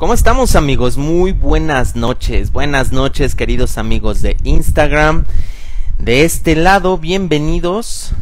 ¿Cómo estamos, amigos? Muy buenas noches, queridos amigos de Instagram. De este lado, bienvenidos.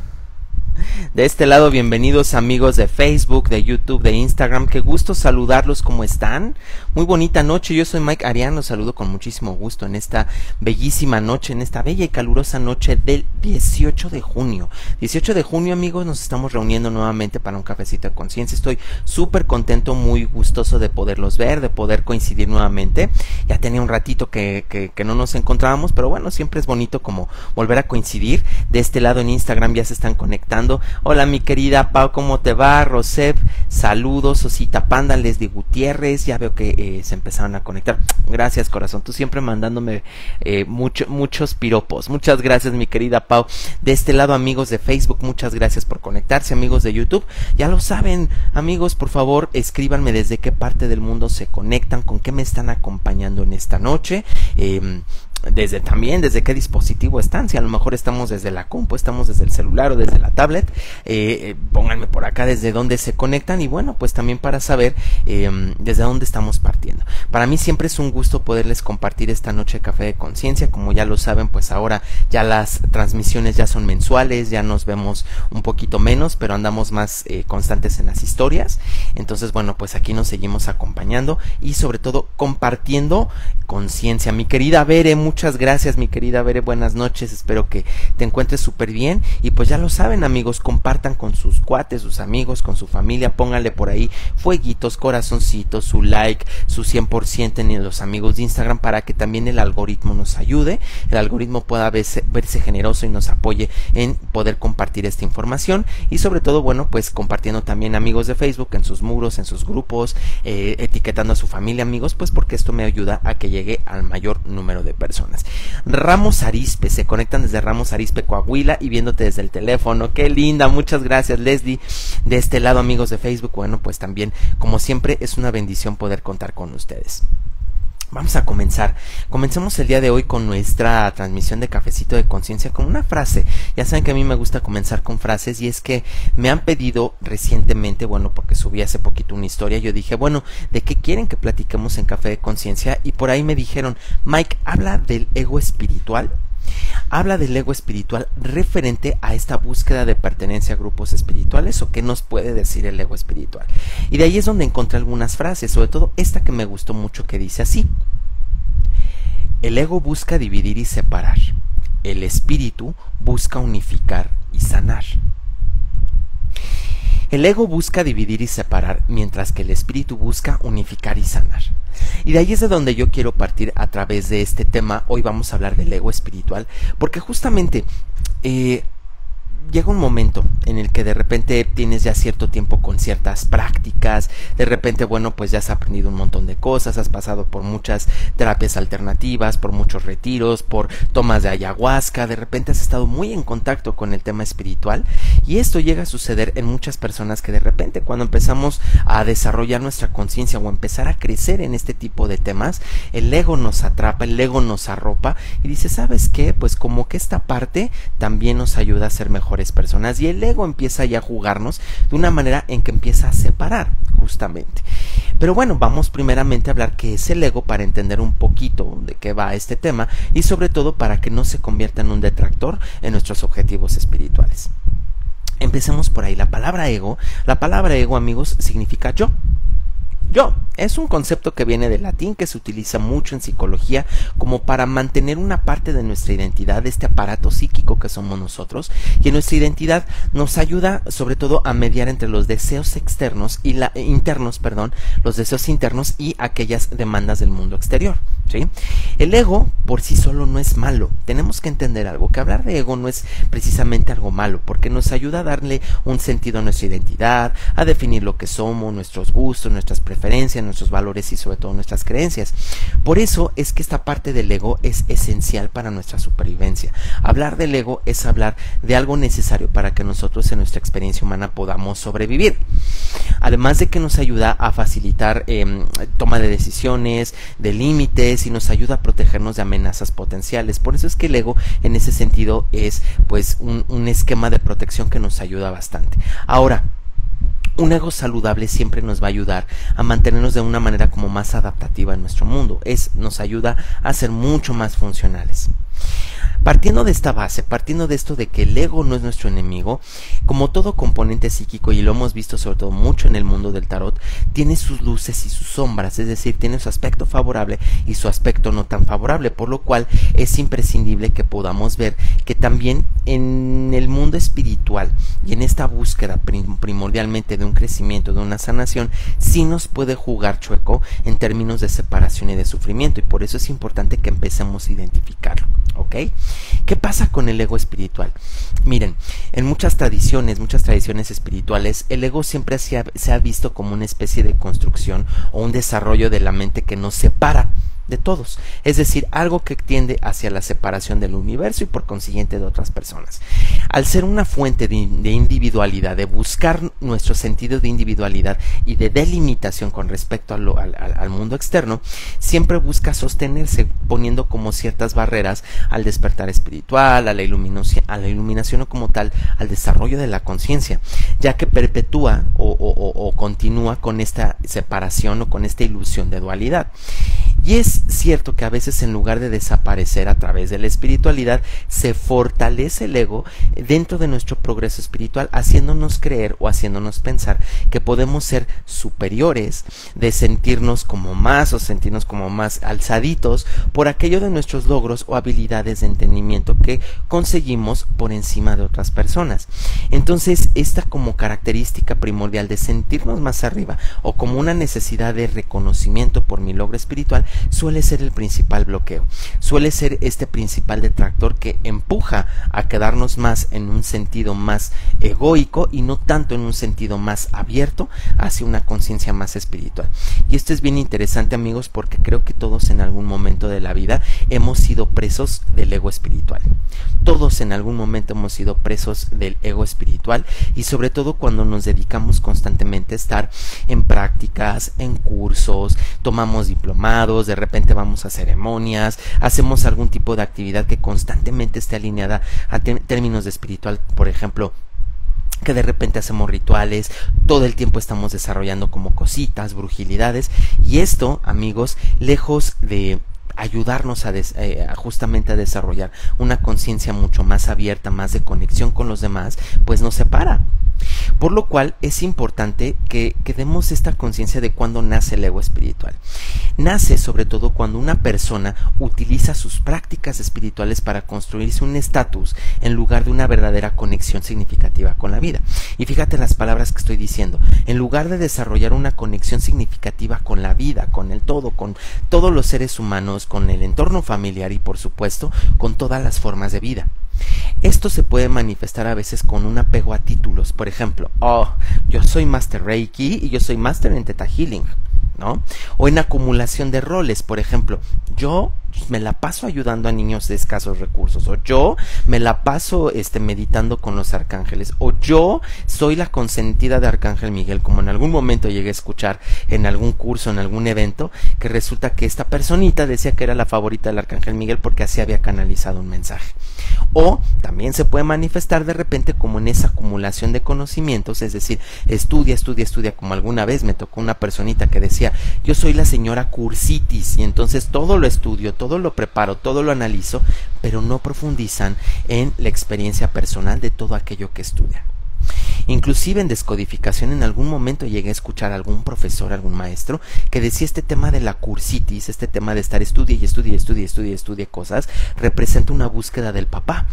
De este lado, bienvenidos amigos de Facebook, de YouTube, de Instagram. Qué gusto saludarlos, ¿cómo están? Muy bonita noche, yo soy Mike Aryan, los saludo con muchísimo gusto en esta bellísima noche, en esta bella y calurosa noche del 18 de junio. 18 de junio, amigos, nos estamos reuniendo nuevamente para un cafecito de conciencia. Estoy súper contento, muy gustoso de poderlos ver, de poder coincidir nuevamente. Ya tenía un ratito que no nos encontrábamos, pero bueno, siempre es bonito como volver a coincidir. De este lado en Instagram ya se están conectando. Hola mi querida Pau, ¿cómo te va? Rosef, saludos. Osita, Panda, Lesdi Gutiérrez, ya veo que se empezaron a conectar. Gracias, corazón, tú siempre mandándome muchos piropos. Muchas gracias mi querida Pau. De este lado, amigos de Facebook, muchas gracias por conectarse. Amigos de YouTube, ya lo saben, amigos, por favor escríbanme desde qué parte del mundo se conectan, con qué me están acompañando en esta noche. Desde qué dispositivo están, si a lo mejor estamos desde la compu, estamos desde el celular o desde la tablet, pónganme por acá desde dónde se conectan y bueno, pues también para saber desde dónde estamos partiendo. Para mí siempre es un gusto poderles compartir esta noche de Café de Conciencia, como ya lo saben, pues ahora ya las transmisiones ya son mensuales, ya nos vemos un poquito menos, pero andamos más constantes en las historias, entonces bueno, pues aquí nos seguimos acompañando y sobre todo compartiendo conciencia. Mi querida Bere, muchas gracias mi querida Bere, buenas noches, espero que te encuentres súper bien y pues ya lo saben amigos, compartan con sus cuates, sus amigos, con su familia, pónganle por ahí fueguitos, corazoncitos, su like, su 100% en los amigos de Instagram para que también el algoritmo nos ayude, el algoritmo pueda verse generoso y nos apoye en poder compartir esta información y sobre todo bueno, pues compartiendo también amigos de Facebook en sus muros, en sus grupos, etiquetando a su familia amigos, pues porque esto me ayuda a que llegue al mayor número de personas. Ramos Arizpe, se conectan desde Ramos Arizpe, Coahuila y viéndote desde el teléfono, qué linda, muchas gracias Leslie. De este lado amigos de Facebook, bueno pues también como siempre es una bendición poder contar con ustedes. Vamos a comenzar. Comencemos el día de hoy con nuestra transmisión de Cafecito de Conciencia con una frase. Ya saben que a mí me gusta comenzar con frases y es que me han pedido recientemente, bueno, porque subí hace poquito una historia, yo dije, bueno, ¿de qué quieren que platiquemos en Café de Conciencia? Y por ahí me dijeron, Mike, habla del ego espiritual. Habla del ego espiritual referente a esta búsqueda de pertenencia a grupos espirituales o qué nos puede decir el ego espiritual. Y de ahí es donde encontré algunas frases, sobre todo esta que me gustó mucho que dice así. El ego busca dividir y separar. El espíritu busca unificar y sanar. El ego busca dividir y separar, mientras que el espíritu busca unificar y sanar. Y de ahí es de donde yo quiero partir a través de este tema. Hoy vamos a hablar del ego espiritual, porque justamente llega un momento en el que de repente tienes ya cierto tiempo con ciertas prácticas, de repente, bueno, pues ya has aprendido un montón de cosas, has pasado por muchas terapias alternativas, por muchos retiros, por tomas de ayahuasca, de repente has estado muy en contacto con el tema espiritual y esto llega a suceder en muchas personas que de repente cuando empezamos a desarrollar nuestra conciencia o empezar a crecer en este tipo de temas, el ego nos atrapa, el ego nos arropa y dice, ¿sabes qué? Pues como que esta parte también nos ayuda a ser mejor personas y el ego empieza ya a jugarnos de una manera en que empieza a separar justamente. Pero bueno, vamos primeramente a hablar qué es el ego para entender un poquito de qué va este tema y sobre todo para que no se convierta en un detractor en nuestros objetivos espirituales. Empecemos por ahí. La palabra ego amigos significa yo. Yo, es un concepto que viene del latín que se utiliza mucho en psicología como para mantener una parte de nuestra identidad, este aparato psíquico que somos nosotros, y en nuestra identidad nos ayuda sobre todo a mediar entre los deseos externos y los deseos internos y aquellas demandas del mundo exterior, ¿sí? El ego por sí solo no es malo. Tenemos que entender algo, que hablar de ego no es precisamente algo malo, porque nos ayuda a darle un sentido a nuestra identidad, a definir lo que somos, nuestros gustos, nuestras preferencias, nuestros valores y sobre todo nuestras creencias. Por eso es que esta parte del ego es esencial para nuestra supervivencia. Hablar del ego es hablar de algo necesario para que nosotros en nuestra experiencia humana podamos sobrevivir. Además de que nos ayuda a facilitar toma de decisiones, de límites y nos ayuda a protegernos de amenazas potenciales. Por eso es que el ego en ese sentido es pues un esquema de protección que nos ayuda bastante. Ahora, un ego saludable siempre nos va a ayudar a mantenernos de una manera como más adaptativa en nuestro mundo. Nos ayuda a ser mucho más funcionales. Partiendo de esta base, partiendo de esto de que el ego no es nuestro enemigo, como todo componente psíquico, y lo hemos visto sobre todo mucho en el mundo del tarot, tiene sus luces y sus sombras, es decir, tiene su aspecto favorable y su aspecto no tan favorable, por lo cual es imprescindible que podamos ver que también en el mundo espiritual y en esta búsqueda primordialmente de un crecimiento, de una sanación, sí nos puede jugar chueco en términos de separación y de sufrimiento, y por eso es importante que empecemos a identificarlo, ¿ok? ¿Qué pasa con el ego espiritual? Miren, en muchas tradiciones espirituales, el ego siempre se ha visto como una especie de construcción o un desarrollo de la mente que nos separa de todos, es decir, algo que tiende hacia la separación del universo y por consiguiente de otras personas. Al ser una fuente de individualidad, de buscar nuestro sentido de individualidad y de delimitación con respecto al mundo externo, siempre busca sostenerse poniendo como ciertas barreras al despertar espiritual, a la iluminación o como tal al desarrollo de la conciencia, ya que perpetúa o continúa con esta separación o con esta ilusión de dualidad. Y es cierto que a veces, en lugar de desaparecer a través de la espiritualidad, se fortalece el ego dentro de nuestro progreso espiritual, haciéndonos creer o haciéndonos pensar que podemos ser superiores, de sentirnos como más o sentirnos como más alzaditos por aquello de nuestros logros o habilidades de entendimiento que conseguimos por encima de otras personas. Entonces, esta como característica primordial de sentirnos más arriba o como una necesidad de reconocimiento por mi logro espiritual suele ser el principal bloqueo, suele ser este principal detractor que empuja a quedarnos más en un sentido más egoico y no tanto en un sentido más abierto hacia una conciencia más espiritual. Y esto es bien interesante, amigos, porque creo que todos en algún momento de la vida hemos sido presos del ego espiritual. Todos en algún momento hemos sido presos del ego espiritual, y sobre todo cuando nos dedicamos constantemente a estar en prácticas, en cursos, tomamos diplomados, de repente vamos a ceremonias, hacemos algún tipo de actividad que constantemente esté alineada a términos de espiritual, por ejemplo, que de repente hacemos rituales, todo el tiempo estamos desarrollando como cositas, brujilidades, y esto, amigos, lejos de ayudarnos justamente a desarrollar una conciencia mucho más abierta, más de conexión con los demás, pues nos separa. Por lo cual es importante que demos esta conciencia de cuándo nace el ego espiritual. Nace sobre todo cuando una persona utiliza sus prácticas espirituales para construirse un estatus en lugar de una verdadera conexión significativa con la vida. Y fíjate las palabras que estoy diciendo. En lugar de desarrollar una conexión significativa con la vida, con el todo, con todos los seres humanos, con el entorno familiar y por supuesto con todas las formas de vida. Esto se puede manifestar a veces con un apego a títulos, por ejemplo, yo soy Master Reiki y yo soy Master en Theta Healing, ¿no? O en acumulación de roles, por ejemplo, yo me la paso ayudando a niños de escasos recursos, o yo me la paso meditando con los arcángeles, o yo soy la consentida de Arcángel Miguel, como en algún momento llegué a escuchar en algún curso, en algún evento, que resulta que esta personita decía que era la favorita del Arcángel Miguel porque así había canalizado un mensaje. O también se puede manifestar de repente como en esa acumulación de conocimientos, es decir, estudia, estudia, estudia, como alguna vez me tocó una personita que decía, yo soy la señora cursitis, y entonces todo lo estudio, todo lo preparo, todo lo analizo, pero no profundizan en la experiencia personal de todo aquello que estudian. Inclusive en descodificación en algún momento llegué a escuchar a algún profesor, algún maestro que decía este tema de la cursitis, este tema de estar estudia cosas, representa una búsqueda del papá,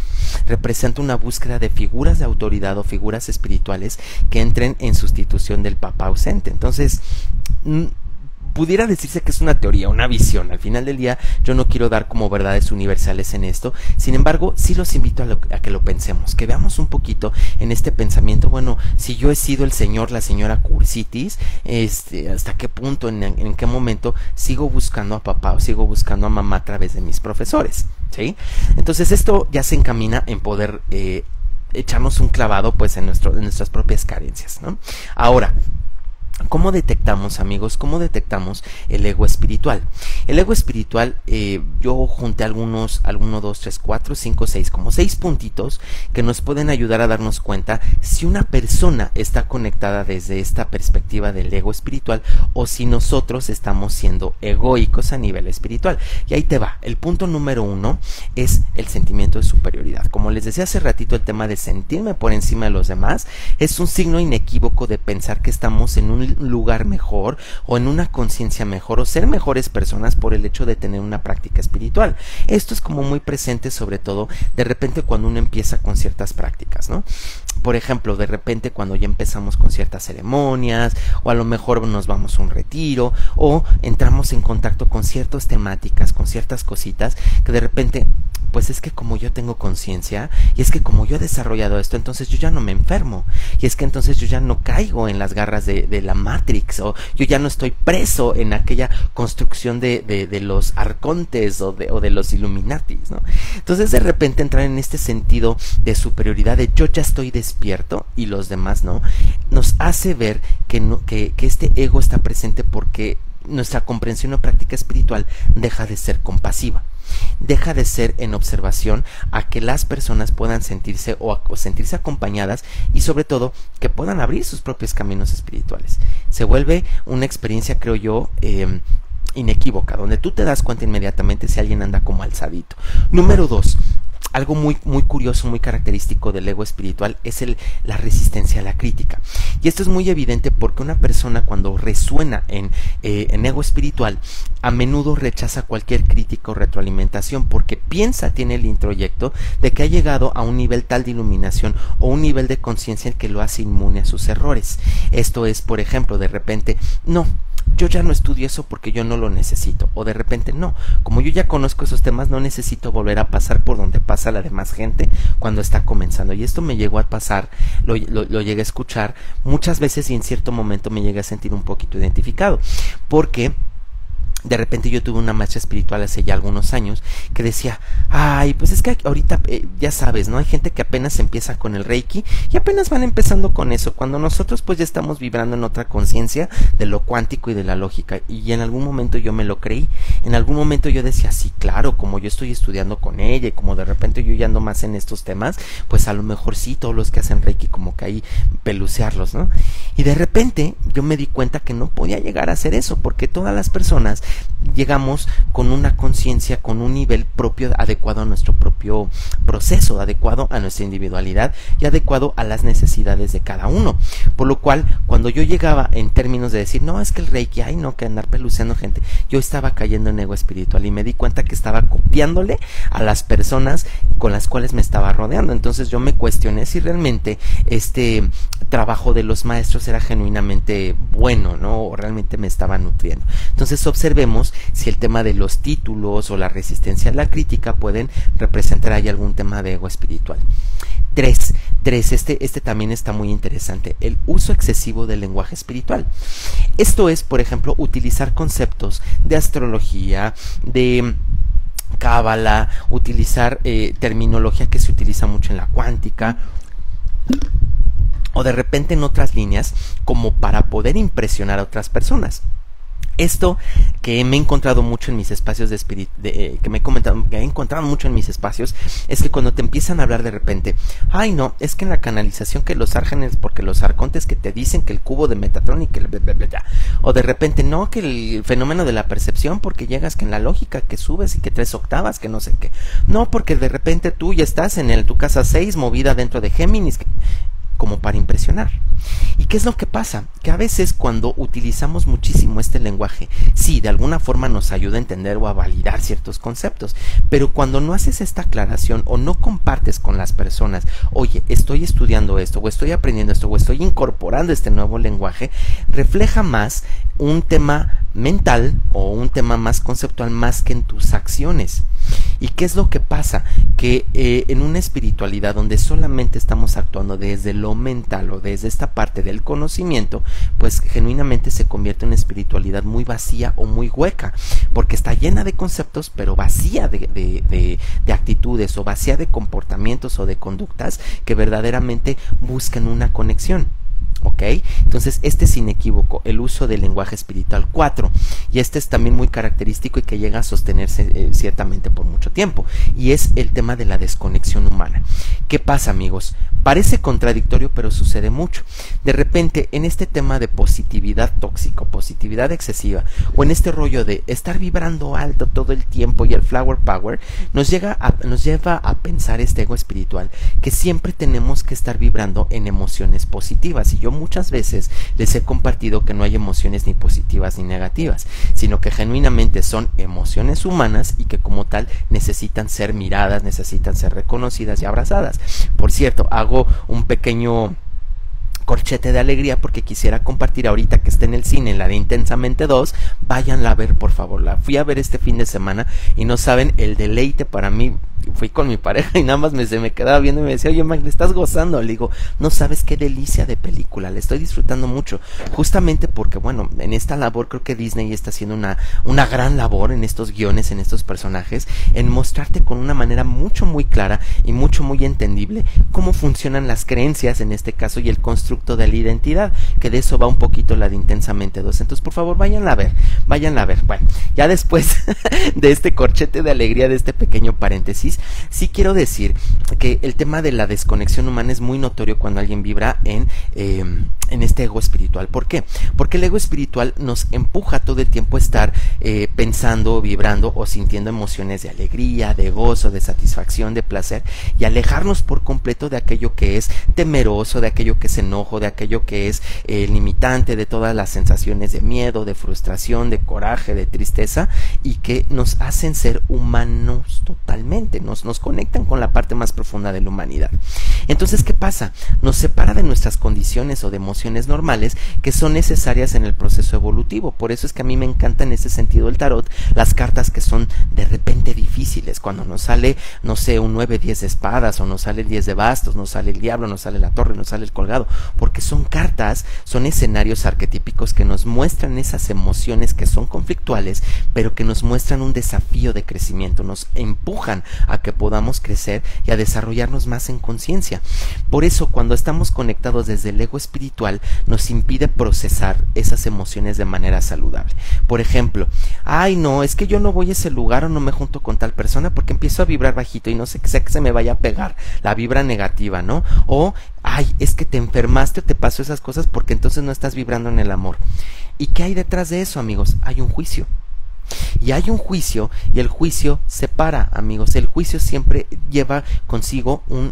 representa una búsqueda de figuras de autoridad o figuras espirituales que entren en sustitución del papá ausente. Entonces, pudiera decirse que es una teoría, una visión. Al final del día yo no quiero dar como verdades universales en esto, sin embargo sí los invito a que lo pensemos, que veamos un poquito en este pensamiento, bueno, si yo he sido el señor, la señora cursitis, hasta qué punto, en qué momento sigo buscando a papá o sigo buscando a mamá a través de mis profesores, ¿sí? Entonces esto ya se encamina en poder echarnos un clavado pues en nuestras propias carencias, ¿no? Ahora, ¿Cómo detectamos, amigos? ¿Cómo detectamos el ego espiritual? El ego espiritual, yo junté algunos, 6 puntitos que nos pueden ayudar a darnos cuenta si una persona está conectada desde esta perspectiva del ego espiritual o si nosotros estamos siendo egoicos a nivel espiritual. Y ahí te va. El punto número 1 es el sentimiento de superioridad. Como les decía hace ratito, el tema de sentirme por encima de los demás es un signo inequívoco de pensar que estamos en un lugar mejor o en una conciencia mejor o ser mejores personas por el hecho de tener una práctica espiritual. Esto es como muy presente, sobre todo de repente cuando uno empieza con ciertas prácticas, ¿no? Por ejemplo, de repente cuando ya empezamos con ciertas ceremonias, o a lo mejor nos vamos a un retiro, o entramos en contacto con ciertas temáticas, con ciertas cositas, que de repente, pues es que como yo tengo conciencia, y es que como yo he desarrollado esto, entonces yo ya no me enfermo, y es que entonces yo ya no caigo en las garras de la Matrix, o yo ya no estoy preso en aquella construcción de los arcontes o de los Illuminatis, ¿no? Entonces de repente entrar en este sentido de superioridad, de yo ya estoy despierto y los demás no, nos hace ver que este ego está presente porque nuestra comprensión o práctica espiritual deja de ser compasiva. Deja de ser en observación a que las personas puedan sentirse o sentirse acompañadas y sobre todo que puedan abrir sus propios caminos espirituales. Se vuelve una experiencia, creo yo, inequívoca, donde tú te das cuenta inmediatamente si alguien anda como alzadito. Número 2. Algo muy, muy curioso, muy característico del ego espiritual es la resistencia a la crítica. Y esto es muy evidente porque una persona cuando resuena en ego espiritual, a menudo rechaza cualquier crítica o retroalimentación porque piensa, tiene el introyecto de que ha llegado a un nivel tal de iluminación o un nivel de conciencia que lo hace inmune a sus errores. Esto es, por ejemplo, de repente, no, yo ya no estudio eso porque yo no lo necesito, o de repente no, como yo ya conozco esos temas no necesito volver a pasar por donde pasa la demás gente cuando está comenzando. Y esto me llegó a pasar, lo llegué a escuchar muchas veces y en cierto momento me llegué a sentir un poquito identificado porque de repente yo tuve una maestra espiritual hace ya algunos años que decía, ay, pues es que ahorita ya sabes, ¿no? Hay gente que apenas empieza con el Reiki y apenas van empezando con eso, cuando nosotros pues ya estamos vibrando en otra conciencia de lo cuántico y de la lógica. Y en algún momento yo me lo creí, en algún momento yo decía, sí, claro, como yo estoy estudiando con ella y como de repente yo ya ando más en estos temas, pues a lo mejor sí, todos los que hacen Reiki como que ahí pelucearlos, ¿no? Y de repente yo me di cuenta que no podía llegar a hacer eso porque todas las personas llegamos con una conciencia, con un nivel propio, adecuado a nuestro propio proceso, adecuado a nuestra individualidad y adecuado a las necesidades de cada uno. Por lo cual, cuando yo llegaba en términos de decir, no, es que el Reiki, ay no, que andar peluceando gente, yo estaba cayendo en ego espiritual y me di cuenta que estaba copiándole a las personas con las cuales me estaba rodeando. Entonces yo me cuestioné si realmente este trabajo de los maestros era genuinamente bueno, ¿no? O realmente me estaba nutriendo. Entonces observemos si el tema de los títulos o la resistencia a la crítica pueden representar ahí algún tema de ego espiritual. 3. Este también está muy interesante, el uso excesivo del lenguaje espiritual. Esto es, por ejemplo, utilizar conceptos de astrología, de cábala, utilizar terminología que se utiliza mucho en la cuántica, o de repente en otras líneas, como para poder impresionar a otras personas. Esto que me he encontrado mucho en mis espacios de que he encontrado mucho en mis espacios es que cuando te empiezan a hablar de repente, ay no, es que en la canalización que los arcángeles, porque los arcontes que te dicen que el cubo de Metatron y que el o de repente no, que el fenómeno de la percepción porque llegas que en la lógica que subes y que 3 octavas, que no sé qué, no, porque de repente tú ya estás en tu casa 6 movida dentro de Géminis, como para impresionar. ¿Y qué es lo que pasa? Que a veces cuando utilizamos muchísimo este lenguaje, sí, de alguna forma nos ayuda a entender o a validar ciertos conceptos, pero cuando no haces esta aclaración o no compartes con las personas, oye, estoy estudiando esto, o estoy aprendiendo esto, o estoy incorporando este nuevo lenguaje, refleja más un tema mental o un tema más conceptual más que en tus acciones. ¿Y qué es lo que pasa? Que en una espiritualidad donde solamente estamos actuando desde lo mental o desde esta parte del conocimiento, pues genuinamente se convierte en una espiritualidad muy vacía o muy hueca, porque está llena de conceptos pero vacía de actitudes o vacía de comportamientos o de conductas que verdaderamente buscan una conexión. ¿Ok? Entonces este es inequívoco, el uso del lenguaje espiritual 4, y este es también muy característico y que llega a sostenerse ciertamente por mucho tiempo, y es el tema de la desconexión humana. ¿Qué pasa, amigos? Parece contradictorio, pero sucede mucho. De repente, en este tema de positividad tóxica, positividad excesiva, o en este rollo de estar vibrando alto todo el tiempo y el flower power, nos lleva a pensar este ego espiritual, que siempre tenemos que estar vibrando en emociones positivas. Y yo muchas veces les he compartido que no hay emociones ni positivas ni negativas, sino que genuinamente son emociones humanas y que como tal necesitan ser miradas, necesitan ser reconocidas y abrazadas. Por cierto, hago un pequeño corchete de alegría porque quisiera compartir ahorita que está en el cine, en la de Intensamente 2, váyanla a ver, por favor. La fui a ver este fin de semana y no saben el deleite para mí. Fui con mi pareja y nada más se me quedaba viendo y me decía, oye, Mike, ¿le estás gozando? Le digo, no sabes qué delicia de película, le estoy disfrutando mucho, justamente porque, bueno, en esta labor creo que Disney está haciendo una gran labor en estos guiones, en estos personajes, en mostrarte con una manera muy clara y muy entendible cómo funcionan las creencias, en este caso, y el constructo de la identidad, que de eso va un poquito la de Intensamente 2, entonces, por favor, váyanla a ver, Bueno, ya después de este corchete de alegría, de este pequeño paréntesis, sí quiero decir que el tema de la desconexión humana es muy notorio cuando alguien vibra en este ego espiritual. ¿Por qué? Porque el ego espiritual nos empuja todo el tiempo a estar pensando, vibrando o sintiendo emociones de alegría, de gozo, de satisfacción, de placer, y alejarnos por completo de aquello que es temeroso, de aquello que es enojo, de aquello que es limitante, de todas las sensaciones de miedo, de frustración, de coraje, de tristeza, y que nos hacen ser humanos totalmente. Nos conectan con la parte más profunda de la humanidad. Entonces, ¿qué pasa? Nos separa de nuestras condiciones o de emociones normales que son necesarias en el proceso evolutivo. Por eso es que a mí me encanta en ese sentido el tarot, las cartas que son de repente difíciles, cuando nos sale, no sé, un 9, 10 de espadas, o nos sale el 10 de bastos, nos sale el diablo, nos sale la torre, nos sale el colgado, porque son cartas, son escenarios arquetípicos que nos muestran esas emociones que son conflictuales, pero que nos muestran un desafío de crecimiento, nos empujan a que podamos crecer y a desarrollarnos más en conciencia. Por eso, cuando estamos conectados desde el ego espiritual, nos impide procesar esas emociones de manera saludable. Por ejemplo, ay, no, es que yo no voy a ese lugar o no me junto con tal persona porque empiezo a vibrar bajito y no sé que se me vaya a pegar la vibra negativa, ¿no? O, ay, es que te enfermaste o te pasó esas cosas porque entonces no estás vibrando en el amor. ¿Y qué hay detrás de eso, amigos? Hay un juicio. Y hay un juicio, y el juicio separa, amigos. El juicio siempre lleva consigo un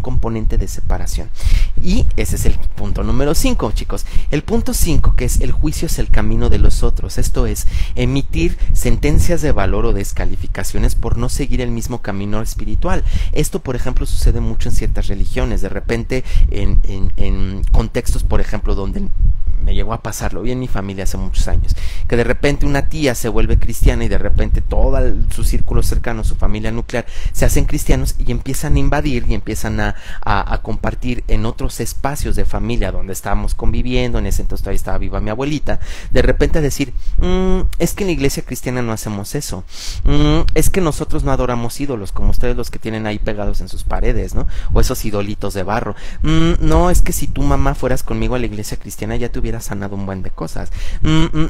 componente de separación. Y ese es el punto número 5, chicos. El punto 5, que es el juicio es el camino de los otros. Esto es, emitir sentencias de valor o descalificaciones por no seguir el mismo camino espiritual. Esto, por ejemplo, sucede mucho en ciertas religiones. De repente, en contextos, por ejemplo, donde me llegó a pasarlo, vi en mi familia hace muchos años, que de repente una tía se vuelve cristiana y de repente todo su círculo cercano, su familia nuclear, se hacen cristianos y empiezan a invadir y empiezan a compartir en otros espacios de familia donde estábamos conviviendo. En ese entonces todavía estaba viva mi abuelita. De repente a decir, es que en la iglesia cristiana no hacemos eso, es que nosotros no adoramos ídolos como ustedes los que tienen ahí pegados en sus paredes, ¿no? O esos idolitos de barro. No, es que si tu mamá fueras conmigo a la iglesia cristiana ya te hubiera sanado un buen de cosas.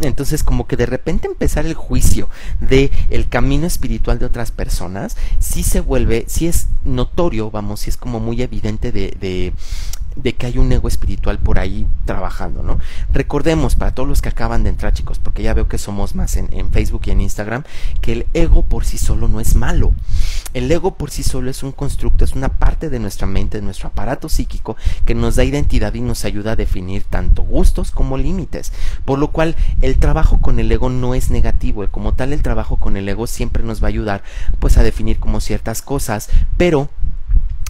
Entonces, como que de repente empezar el juicio de el camino espiritual de otras personas, sí es notorio, vamos, sí es como muy evidente de que hay un ego espiritual por ahí trabajando, ¿no? Recordemos, para todos los que acaban de entrar, chicos, porque ya veo que somos más en Facebook y en Instagram, que el ego por sí solo no es malo. El ego por sí solo es un constructo, es una parte de nuestra mente, de nuestro aparato psíquico, que nos da identidad y nos ayuda a definir tanto gustos como límites. Por lo cual, el trabajo con el ego no es negativo, y como tal el trabajo con el ego siempre nos va a ayudar, pues, a definir como ciertas cosas, pero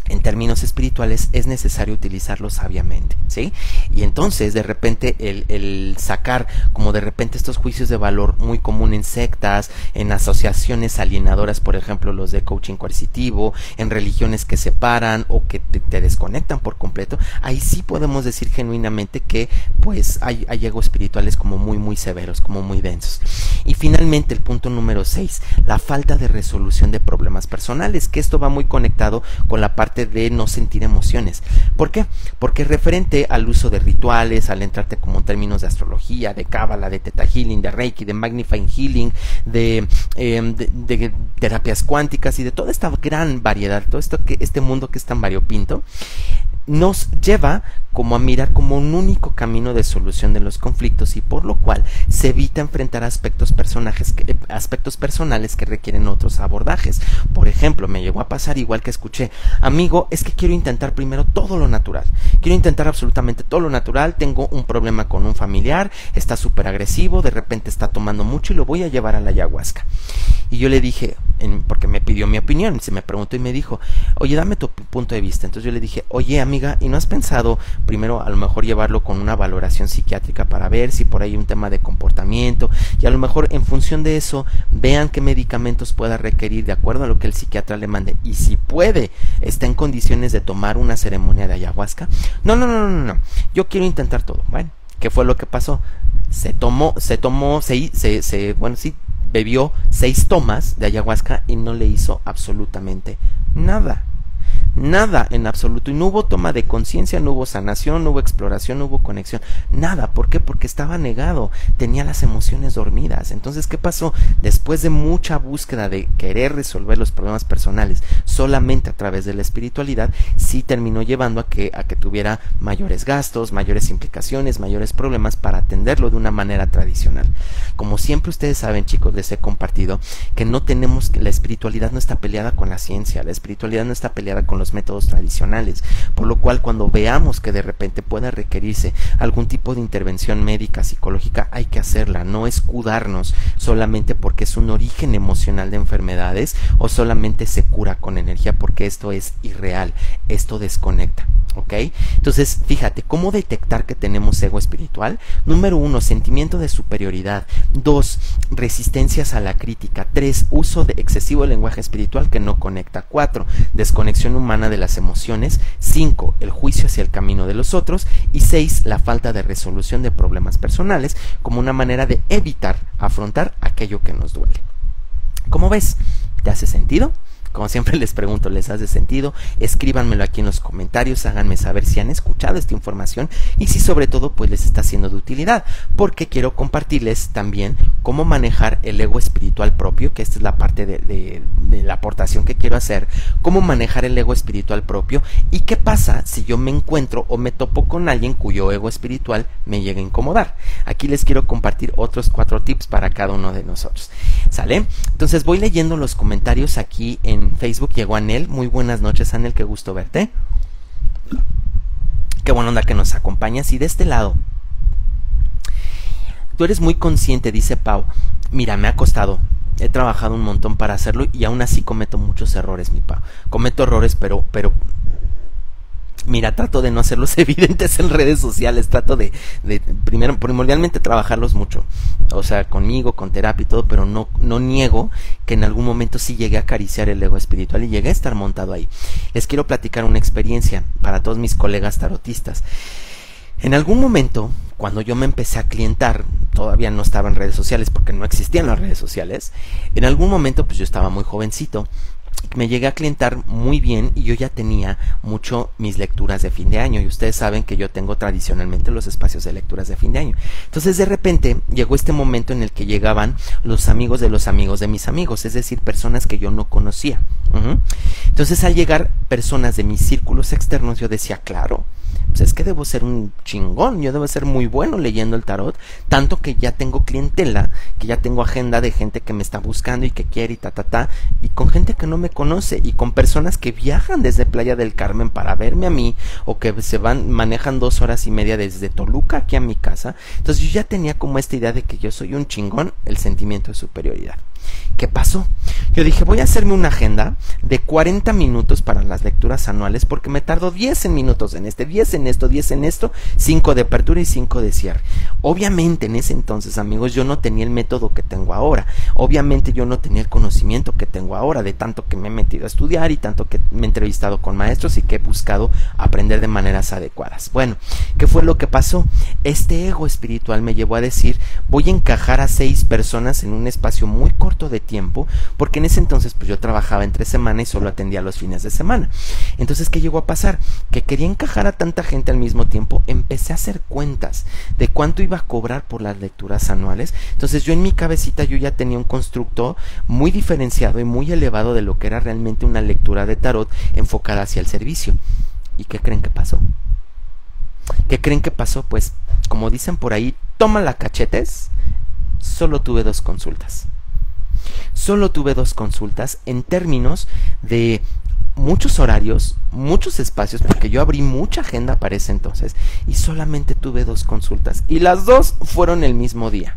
en términos espirituales es necesario utilizarlo sabiamente, ¿sí? Y entonces, de repente, el sacar como de repente estos juicios de valor muy común en sectas, en asociaciones alienadoras, por ejemplo, los de coaching coercitivo, en religiones que separan o que te desconectan por completo, ahí sí podemos decir genuinamente que, pues, hay ego espirituales como muy severos, como muy densos. Y finalmente, el punto número 6, la falta de resolución de problemas personales, que esto va muy conectado con la parte parte de no sentir emociones. ¿Por qué? Porque referente al uso de rituales, al entrarte como en términos de astrología, de cábala, de Theta Healing, de Reiki, de Magnifying Healing, de terapias cuánticas y de toda esta gran variedad, todo esto que este mundo que es tan variopinto, nos lleva como a mirar como un único camino de solución de los conflictos, y por lo cual se evita enfrentar aspectos personales que requieren otros abordajes. Por ejemplo, me llegó a pasar igual que escuché: amigo, es que quiero intentar primero todo lo natural, quiero intentar absolutamente todo lo natural, tengo un problema con un familiar, está súper agresivo, de repente está tomando mucho y lo voy a llevar a la ayahuasca. Y yo le dije, porque me pidió mi opinión, se me preguntó y me dijo: oye, dame tu punto de vista. Entonces yo le dije: oye, amiga, ¿y no has pensado primero a lo mejor llevarlo con una valoración psiquiátrica para ver si por ahí hay un tema de comportamiento? Y a lo mejor en función de eso vean qué medicamentos pueda requerir de acuerdo a lo que el psiquiatra le mande, y si puede, está en condiciones de tomar una ceremonia de ayahuasca. No, yo quiero intentar todo. Bueno, ¿qué fue lo que pasó? Se bebió 6 tomas de ayahuasca y no le hizo absolutamente nada. Nada en absoluto. Y no hubo toma de conciencia, no hubo sanación, no hubo exploración, no hubo conexión. Nada. ¿Por qué? Porque estaba negado. Tenía las emociones dormidas. Entonces, ¿qué pasó? Después de mucha búsqueda de querer resolver los problemas personales solamente a través de la espiritualidad, sí terminó llevando a que tuviera mayores gastos, mayores implicaciones, mayores problemas para atenderlo de una manera tradicional. Como siempre ustedes saben, chicos, les he compartido que la espiritualidad no está peleada con la ciencia, la espiritualidad no está peleada con los métodos tradicionales, por lo cual cuando veamos que de repente pueda requerirse algún tipo de intervención médica, psicológica, hay que hacerla, no escudarnos solamente porque es un origen emocional de enfermedades o solamente se cura con energía, porque esto es irreal, esto desconecta, ¿ok? Entonces, fíjate, ¿cómo detectar que tenemos ego espiritual? Número 1, sentimiento de superioridad. 2, resistencias a la crítica. 3, uso de excesivo lenguaje espiritual que no conecta. 4, desconexión humana de las emociones. 5, el juicio hacia el camino de los otros. Y 6, la falta de resolución de problemas personales como una manera de evitar afrontar aquello que nos duele. ¿Cómo ves? ¿Te hace sentido? Como siempre les pregunto, ¿les hace sentido? Escríbanmelo aquí en los comentarios, háganme saber si han escuchado esta información y si sobre todo pues les está siendo de utilidad, porque quiero compartirles también cómo manejar el ego espiritual propio, que esta es la parte de la aportación que quiero hacer, cómo manejar el ego espiritual propio y qué pasa si yo me encuentro o me topo con alguien cuyo ego espiritual me llega a incomodar. Aquí les quiero compartir otros 4 tips para cada uno de nosotros, ¿sale? Entonces voy leyendo los comentarios aquí en Facebook. Llegó Anel, muy buenas noches Anel, qué gusto verte, qué buena onda que nos acompañas. Y de este lado, tú eres muy consciente, dice Pau. Mira, me ha costado, he trabajado un montón para hacerlo y aún así cometo muchos errores, mi Pau, cometo errores, pero mira, trato de no hacerlos evidentes en redes sociales, trato de primero, primordialmente trabajarlos mucho, o sea, conmigo, con terapia y todo, pero no niego que en algún momento sí llegué a acariciar el ego espiritual y llegué a estar montado ahí. Les quiero platicar una experiencia para todos mis colegas tarotistas. En algún momento, cuando yo me empecé a clientar, todavía no estaba en redes sociales porque no existían las redes sociales, en algún momento pues yo estaba muy jovencito, me llegué a clientar muy bien y yo ya tenía mucho mis lecturas de fin de año, y ustedes saben que yo tengo tradicionalmente los espacios de lecturas de fin de año. Entonces de repente llegó este momento en el que llegaban los amigos de mis amigos, es decir, personas que yo no conocía. Entonces al llegar personas de mis círculos externos yo decía, claro, pues es que debo ser un chingón, yo debo ser muy bueno leyendo el tarot, tanto que ya tengo clientela, que ya tengo agenda de gente que me está buscando y que quiere y y con gente que no me conoce y con personas que viajan desde Playa del Carmen para verme a mí, o que se van, manejan 2 horas y media desde Toluca aquí a mi casa. Entonces yo ya tenía como esta idea de que yo soy un chingón, el sentimiento de superioridad. ¿Qué pasó? Yo dije, voy a hacerme una agenda de 40 minutos para las lecturas anuales, porque me tardo 10 minutos en este, 10 en esto, 10 en esto, 5 de apertura y 5 de cierre. Obviamente en ese entonces, amigos, yo no tenía el método que tengo ahora, obviamente yo no tenía el conocimiento que tengo ahora, de tanto que me he metido a estudiar y tanto que me he entrevistado con maestros y que he buscado aprender de maneras adecuadas. Bueno, ¿qué fue lo que pasó? Este ego espiritual me llevó a decir, voy a encajar a 6 personas en un espacio muy corto corto de tiempo, porque en ese entonces pues yo trabajaba entre semana y solo atendía los fines de semana. Entonces, ¿qué llegó a pasar? Que quería encajar a tanta gente al mismo tiempo, empecé a hacer cuentas de cuánto iba a cobrar por las lecturas anuales. Entonces yo en mi cabecita yo ya tenía un constructo muy diferenciado y muy elevado de lo que era realmente una lectura de tarot enfocada hacia el servicio. ¿Y qué creen que pasó? ¿Qué creen que pasó? Pues, como dicen por ahí, tómala cachetes. Solo tuve dos consultas. Solo tuve dos consultas en términos de muchos horarios, muchos espacios, porque yo abrí mucha agenda para ese entonces, y solamente tuve dos consultas, y las dos fueron el mismo día.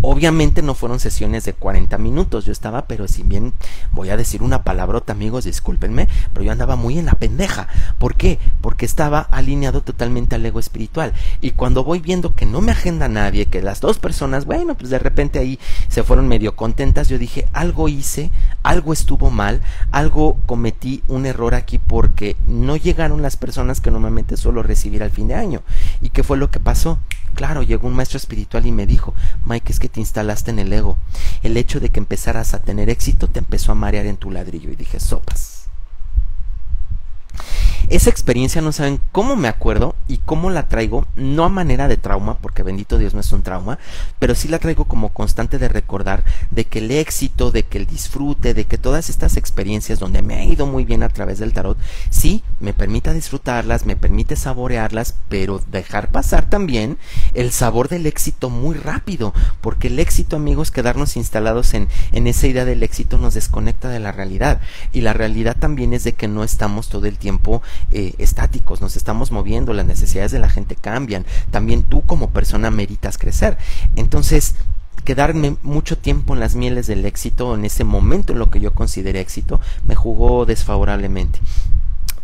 Obviamente no fueron sesiones de 40 minutos, yo estaba, pero si bien voy a decir una palabrota, amigos, discúlpenme, pero yo andaba muy en la pendeja. ¿Por qué? Porque estaba alineado totalmente al ego espiritual, y cuando voy viendo que no me agenda nadie, que las dos personas, bueno, pues de repente ahí se fueron medio contentas, yo dije, algo hice, algo estuvo mal, algo cometí un error aquí, porque no llegaron las personas que normalmente suelo recibir al fin de año. ¿Y qué fue lo que pasó? Claro, llegó un maestro espiritual y me dijo, Mike, es que te instalaste en el ego. El hecho de que empezaras a tener éxito te empezó a marear en tu ladrillo. Y dije, sopas. Esa experiencia no saben cómo me acuerdo y cómo la traigo, no a manera de trauma, porque bendito Dios no es un trauma, pero sí la traigo como constante de recordar de que el éxito, de que el disfrute, de que todas estas experiencias donde me ha ido muy bien a través del tarot, sí, me permite disfrutarlas, me permite saborearlas, pero dejar pasar también el sabor del éxito muy rápido, porque el éxito, amigos, quedarnos instalados en esa idea del éxito nos desconecta de la realidad, y la realidad también es de que no estamos todo el tiempo estáticos, nos estamos moviendo, las necesidades de la gente cambian, también tú como persona meritas crecer. Entonces, quedarme mucho tiempo en las mieles del éxito, en ese momento en lo que yo consideré éxito, me jugó desfavorablemente.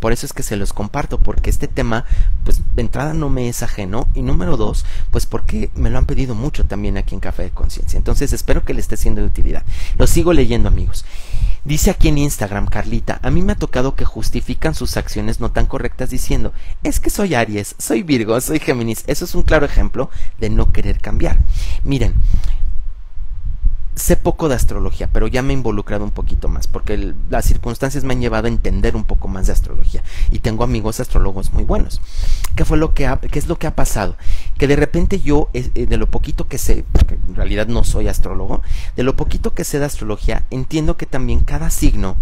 Por eso es que se los comparto, porque este tema, pues, de entrada no me es ajeno, y número dos, pues porque me lo han pedido mucho también aquí en Café de Conciencia. Entonces, espero que le esté siendo de utilidad. Lo sigo leyendo, amigos. Dice aquí en Instagram, Carlita, a mí me ha tocado que justifican sus acciones no tan correctas diciendo, es que soy Aries, soy Virgo, soy Géminis. Eso es un claro ejemplo de no querer cambiar. Miren, sé poco de astrología, pero ya me he involucrado un poquito más, porque las circunstancias me han llevado a entender un poco más de astrología, y tengo amigos astrólogos muy buenos. ¿Qué es lo que ha pasado? Que de repente yo, de lo poquito que sé, porque en realidad no soy astrólogo, de lo poquito que sé de astrología, entiendo que también cada signo,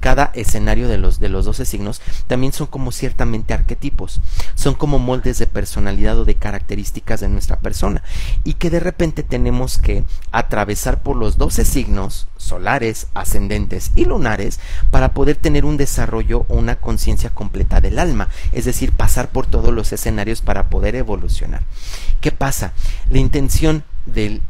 cada escenario de los 12 signos también son como ciertamente arquetipos, son como moldes de personalidad o de características de nuestra persona, y que de repente tenemos que atravesar por los 12 signos solares, ascendentes y lunares para poder tener un desarrollo o una conciencia completa del alma, es decir, pasar por todos los escenarios para poder evolucionar. ¿Qué pasa? La intención de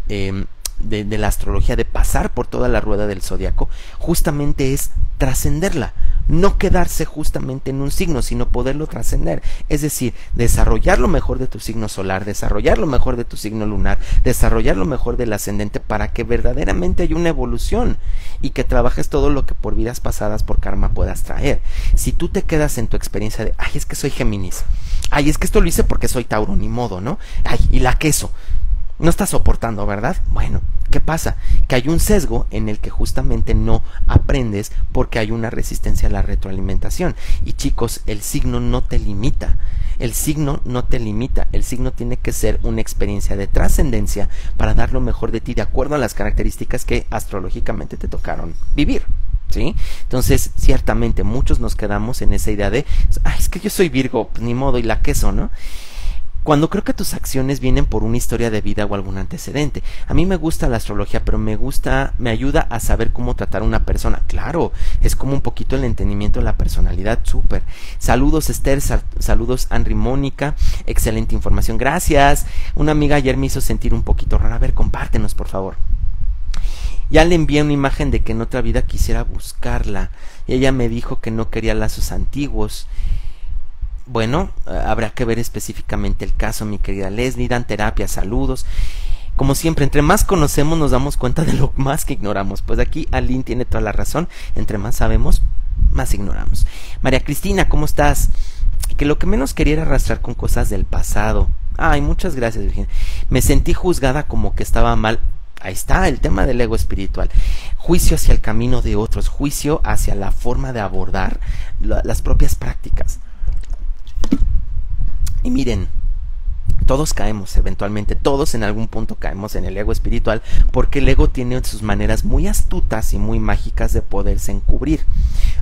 la astrología, de pasar por toda la rueda del zodiaco, justamente es trascenderla, no quedarse justamente en un signo, sino poderlo trascender, es decir, desarrollar lo mejor de tu signo solar, desarrollar lo mejor de tu signo lunar, desarrollar lo mejor del ascendente, para que verdaderamente haya una evolución y que trabajes todo lo que por vidas pasadas, por karma, puedas traer. Si tú te quedas en tu experiencia de, ay, es que soy Géminis, ay, es que esto lo hice porque soy Tauro, ni modo, ¿no? Ay, y la queso. No está soportando, ¿verdad? Bueno, ¿qué pasa? Que hay un sesgo en el que justamente no aprendes, porque hay una resistencia a la retroalimentación. Y chicos, el signo no te limita. El signo no te limita. El signo tiene que ser una experiencia de trascendencia para dar lo mejor de ti de acuerdo a las características que astrológicamente te tocaron vivir. ¿Sí? Entonces, ciertamente, muchos nos quedamos en esa idea de, ay, es que yo soy Virgo, pues ni modo, y la queso, ¿no? Cuando creo que tus acciones vienen por una historia de vida o algún antecedente. A mí me gusta la astrología, pero me ayuda a saber cómo tratar a una persona. Claro, es como un poquito el entendimiento de la personalidad, súper. Saludos, Esther, saludos, Henry, Mónica, excelente información, gracias. Una amiga ayer me hizo sentir un poquito rara, a ver, compártenos, por favor. Ya le envié una imagen de que en otra vida quisiera buscarla, y ella me dijo que no quería lazos antiguos. Bueno, habrá que ver específicamente el caso, mi querida Leslie. Dan terapia, saludos. Como siempre, entre más conocemos nos damos cuenta de lo más que ignoramos. Pues aquí Aline tiene toda la razón, entre más sabemos, más ignoramos. María Cristina, ¿cómo estás? Que lo que menos quería era arrastrar con cosas del pasado. Ay, muchas gracias, Virginia. Me sentí juzgada como que estaba mal. Ahí está el tema del ego espiritual. Juicio hacia el camino de otros, juicio hacia la forma de abordar las propias prácticas. Y miren, todos caemos eventualmente, todos en algún punto caemos en el ego espiritual, porque el ego tiene sus maneras muy astutas y muy mágicas de poderse encubrir.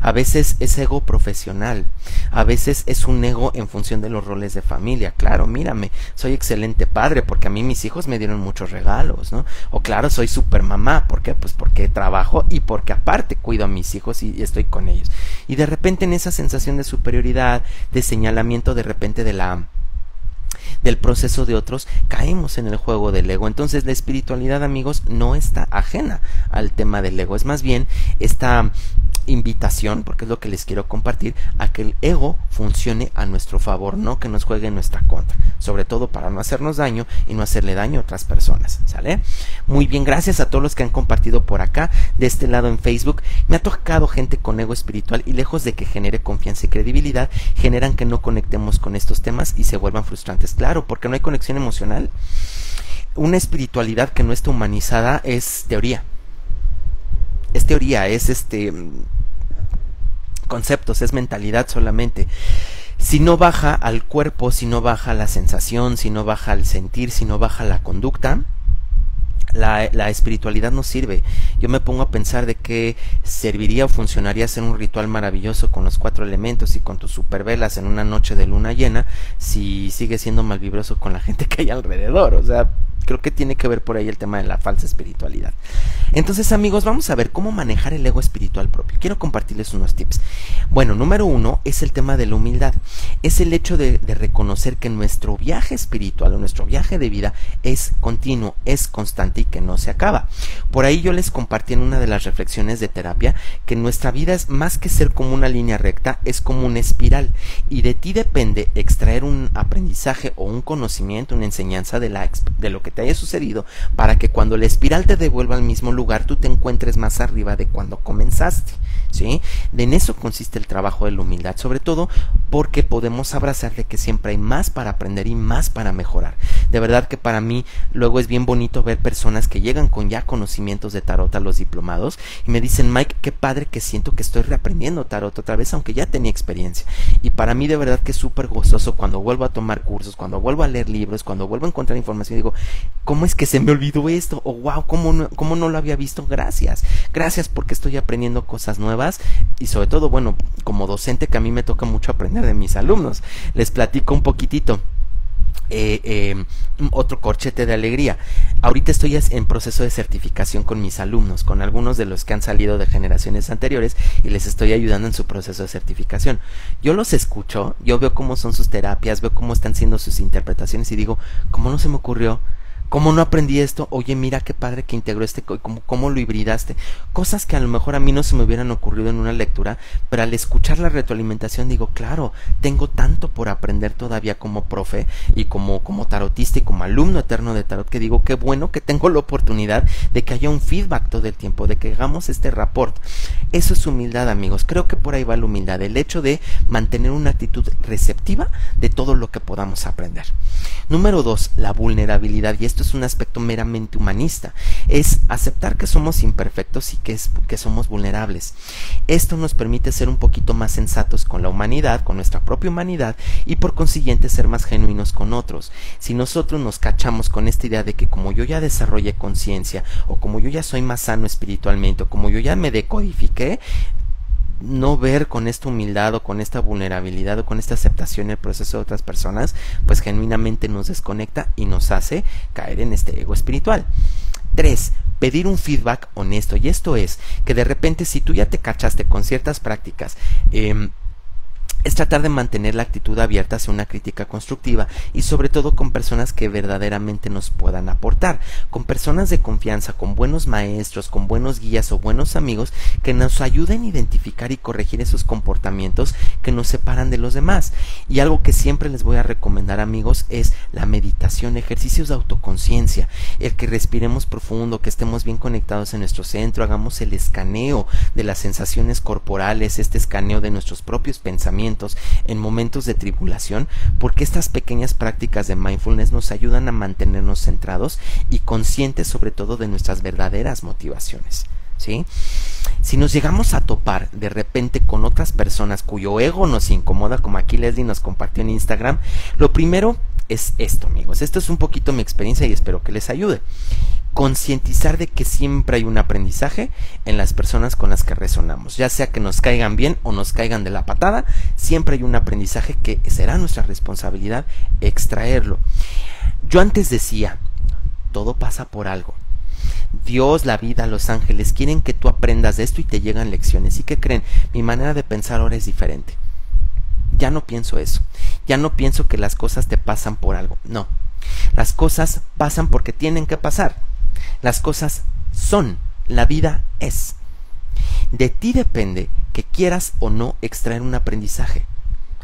A veces es ego profesional, a veces es un ego en función de los roles de familia. Claro, mírame, soy excelente padre porque a mí mis hijos me dieron muchos regalos, ¿no? O claro, soy super mamá, ¿por qué? Pues porque trabajo y porque aparte cuido a mis hijos y estoy con ellos. Y de repente en esa sensación de superioridad, de señalamiento, de repente de la... del proceso de otros, caemos en el juego del ego. Entonces la espiritualidad, amigos, no está ajena al tema del ego. Es más bien esta invitación, porque es lo que les quiero compartir, a que el ego funcione a nuestro favor, no que nos juegue en nuestra contra, sobre todo para no hacernos daño y no hacerle daño a otras personas, ¿sale? Muy bien, gracias a todos los que han compartido por acá. De este lado en Facebook me ha tocado gente con ego espiritual y lejos de que genere confianza y credibilidad, generan que no conectemos con estos temas y se vuelvan frustrantes. Claro, porque no hay conexión emocional. Una espiritualidad que no está humanizada es teoría. Es teoría, es conceptos, es mentalidad solamente. Si no baja al cuerpo, si no baja la sensación, si no baja el sentir, si no baja la conducta, la espiritualidad no sirve. Yo me pongo a pensar de qué serviría o funcionaría hacer un ritual maravilloso con los 4 elementos y con tus supervelas en una noche de luna llena si sigue siendo malvibroso con la gente que hay alrededor. O sea, creo que tiene que ver por ahí el tema de la falsa espiritualidad. Entonces, amigos, vamos a ver cómo manejar el ego espiritual propio. Quiero compartirles unos tips. Bueno, número 1 es el tema de la humildad. Es el hecho de reconocer que nuestro viaje espiritual o nuestro viaje de vida es continuo, es constante y que no se acaba. Por ahí yo les compartí en una de las reflexiones de terapia que nuestra vida es más que ser como una línea recta, es como una espiral. Y de ti depende extraer un aprendizaje o un conocimiento, una enseñanza de lo que te haya sucedido, para que cuando la espiral te devuelva al mismo lugar, tú te encuentres más arriba de cuando comenzaste, ¿sí? En eso consiste el trabajo de la humildad, sobre todo porque podemos abrazar de que siempre hay más para aprender y más para mejorar. De verdad que para mí luego es bien bonito ver personas que llegan con ya conocimientos de tarot a los diplomados y me dicen: Mike, qué padre que siento que estoy reaprendiendo tarot otra vez, aunque ya tenía experiencia. Y para mí de verdad que es súper gozoso cuando vuelvo a tomar cursos, cuando vuelvo a leer libros, cuando vuelvo a encontrar información, digo: ¿cómo es que se me olvidó esto? O wow, ¿cómo no lo había visto? Gracias, gracias, porque estoy aprendiendo cosas nuevas. Y sobre todo, bueno, como docente, que a mí me toca mucho aprender de mis alumnos, les platico un poquitito. Otro corchete de alegría. Ahorita estoy en proceso de certificación con mis alumnos, con algunos de los que han salido de generaciones anteriores, y les estoy ayudando en su proceso de certificación. Yo los escucho, yo veo cómo son sus terapias, veo cómo están siendo sus interpretaciones y digo: ¿cómo no se me ocurrió? ¿Cómo no aprendí esto? Oye, mira qué padre que integró cómo lo hibridaste. Cosas que a lo mejor a mí no se me hubieran ocurrido en una lectura, pero al escuchar la retroalimentación digo: claro, tengo tanto por aprender todavía como profe y como tarotista y como alumno eterno de tarot, que digo: qué bueno que tengo la oportunidad de que haya un feedback todo el tiempo, de que hagamos este rapport. Eso es humildad, amigos. Creo que por ahí va la humildad, el hecho de mantener una actitud receptiva de todo lo que podamos aprender. Número 2, la vulnerabilidad. Y esto es un aspecto meramente humanista, es aceptar que somos imperfectos y que somos vulnerables. Esto nos permite ser un poquito más sensatos con la humanidad, con nuestra propia humanidad, y por consiguiente ser más genuinos con otros. Si nosotros nos cachamos con esta idea de que como yo ya desarrollé conciencia, o como yo ya soy más sano espiritualmente, o como yo ya me decodifiqué, no ver con esta humildad o con esta vulnerabilidad o con esta aceptación el proceso de otras personas, pues genuinamente nos desconecta y nos hace caer en este ego espiritual. 3. Pedir un feedback honesto. Y esto es que de repente, si tú ya te cachaste con ciertas prácticas, es tratar de mantener la actitud abierta hacia una crítica constructiva, y sobre todo con personas que verdaderamente nos puedan aportar, con personas de confianza, con buenos maestros, con buenos guías o buenos amigos que nos ayuden a identificar y corregir esos comportamientos que nos separan de los demás. Y algo que siempre les voy a recomendar, amigos, es la meditación, ejercicios de autoconciencia, el que respiremos profundo, que estemos bien conectados en nuestro centro, hagamos el escaneo de las sensaciones corporales, este escaneo de nuestros propios pensamientos, pensamientos en momentos de tribulación, porque estas pequeñas prácticas de mindfulness nos ayudan a mantenernos centrados y conscientes sobre todo de nuestras verdaderas motivaciones, ¿sí? Si nos llegamos a topar de repente con otras personas cuyo ego nos incomoda, como aquí Leslie nos compartió en Instagram, lo primero es esto, amigos. Esto es un poquito mi experiencia y espero que les ayude. Concientizar de que siempre hay un aprendizaje en las personas con las que resonamos, ya sea que nos caigan bien o nos caigan de la patada, siempre hay un aprendizaje que será nuestra responsabilidad extraerlo. Yo antes decía, todo pasa por algo. Dios, la vida, los ángeles quieren que tú aprendas de esto y te llegan lecciones. ¿Y qué creen? Mi manera de pensar ahora es diferente. Ya no pienso eso. Ya no pienso que las cosas te pasan por algo. No. Las cosas pasan porque tienen que pasar. Las cosas son. La vida es. De ti depende que quieras o no extraer un aprendizaje.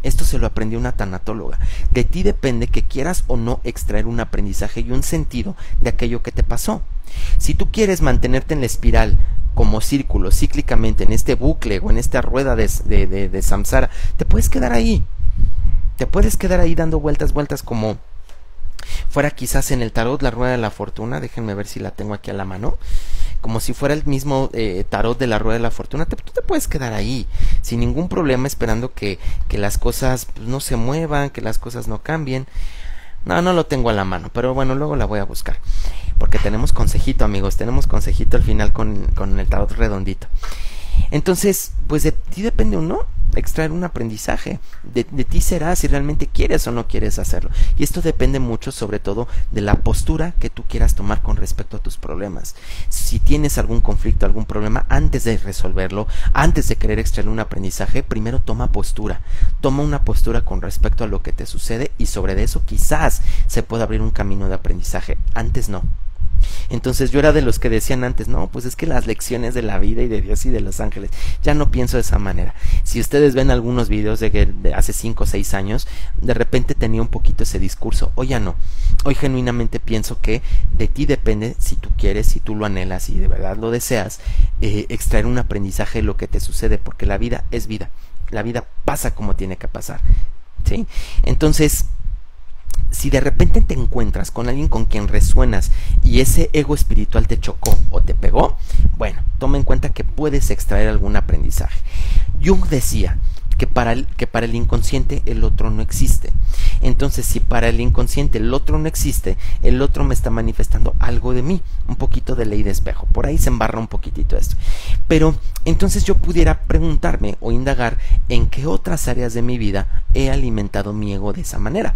Esto se lo aprendió una tanatóloga. De ti depende que quieras o no extraer un aprendizaje y un sentido de aquello que te pasó. Si tú quieres mantenerte en la espiral, como círculo, cíclicamente, en este bucle o en esta rueda de samsara, te puedes quedar ahí. Te puedes quedar ahí dando vueltas, como fuera quizás en el tarot la rueda de la fortuna. Déjenme ver si la tengo aquí a la mano. Como si fuera el mismo tarot de la rueda de la fortuna, tú te puedes quedar ahí sin ningún problema esperando que las cosas no se muevan, que las cosas no cambien. No lo tengo a la mano, pero bueno, luego la voy a buscar, porque tenemos consejito, amigos, tenemos consejito al final con el tarot redondito. Entonces, pues de ti depende uno extraer un aprendizaje. De ti será si realmente quieres o no quieres hacerlo. Y esto depende mucho sobre todo de la postura que tú quieras tomar con respecto a tus problemas. Si tienes algún conflicto, algún problema, antes de resolverlo, antes de querer extraer un aprendizaje, primero toma postura. Toma una postura con respecto a lo que te sucede y sobre eso quizás se pueda abrir un camino de aprendizaje. Antes no. Entonces yo era de los que decían antes, no, pues es que las lecciones de la vida y de Dios y de los ángeles, ya no pienso de esa manera. Si ustedes ven algunos videos de hace 5 o 6 años, de repente tenía un poquito ese discurso. Hoy ya no, hoy genuinamente pienso que de ti depende si tú quieres, si tú lo anhelas y de verdad lo deseas, extraer un aprendizaje de lo que te sucede, porque la vida es vida, la vida pasa como tiene que pasar, ¿sí? Entonces, si de repente te encuentras con alguien con quien resuenas y ese ego espiritual te chocó o te pegó, bueno, toma en cuenta que puedes extraer algún aprendizaje. Jung decía que para el inconsciente el otro no existe. Entonces, si para el inconsciente el otro no existe, el otro me está manifestando algo de mí, un poquito de ley de espejo. Por ahí se embarra un poquitito esto. Pero entonces yo pudiera preguntarme o indagar en qué otras áreas de mi vida he alimentado mi ego de esa manera.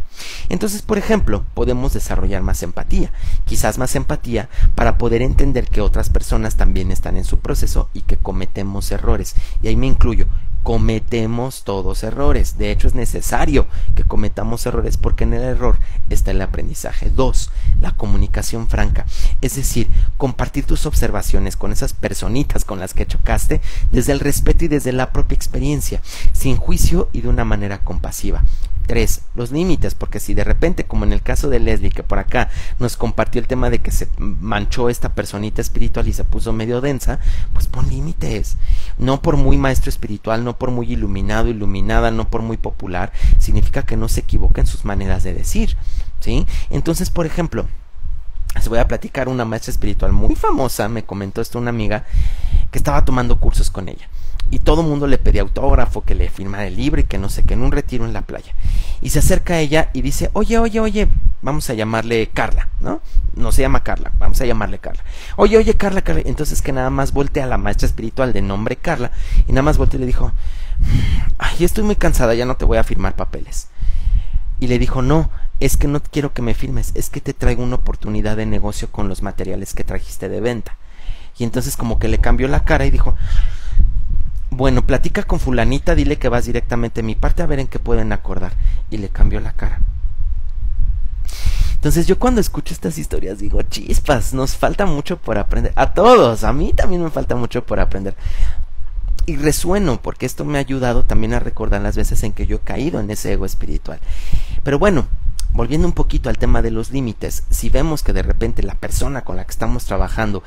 Entonces, por ejemplo, podemos desarrollar más empatía, quizás más empatía para poder entender que otras personas también están en su proceso y que cometemos errores. Y ahí me incluyo. Cometemos todos errores. De hecho, es necesario que cometamos errores porque en el error está el aprendizaje. 2. La comunicación franca. Es decir, compartir tus observaciones con esas personitas con las que chocaste desde el respeto y desde la propia experiencia, sin juicio y de una manera compasiva. 3. Los límites, porque si de repente, como en el caso de Leslie, que por acá nos compartió el tema de que se manchó esta personita espiritual y se puso medio densa, pues pon límites. No por muy maestro espiritual, no por muy iluminado, iluminada, no por muy popular, significa que no se equivoca en sus maneras de decir, ¿sí? Entonces, por ejemplo, les voy a platicar una maestra espiritual muy famosa, me comentó esto una amiga que estaba tomando cursos con ella. Y todo el mundo le pedía autógrafo, que le firmara el libro y que no sé qué, en un retiro en la playa. Y se acerca a ella y dice, oye, vamos a llamarle Carla, ¿no? No se llama Carla, vamos a llamarle Carla. Oye, Carla. Entonces que nada más voltea a la maestra espiritual de nombre Carla y nada más voltea y le dijo, ay, estoy muy cansada, ya no te voy a firmar papeles. Y le dijo, no, es que no quiero que me firmes, es que te traigo una oportunidad de negocio con los materiales que trajiste de venta. Y entonces como que le cambió la cara y dijo, bueno, platica con fulanita, dile que vas directamente a mi parte, a ver en qué pueden acordar. Y le cambió la cara. Entonces yo cuando escucho estas historias digo, chispas, nos falta mucho por aprender. A todos, a mí también me falta mucho por aprender. Y resueno, porque esto me ha ayudado también a recordar las veces en que yo he caído en ese ego espiritual. Pero bueno, volviendo un poquito al tema de los límites, si vemos que de repente la persona con la que estamos trabajando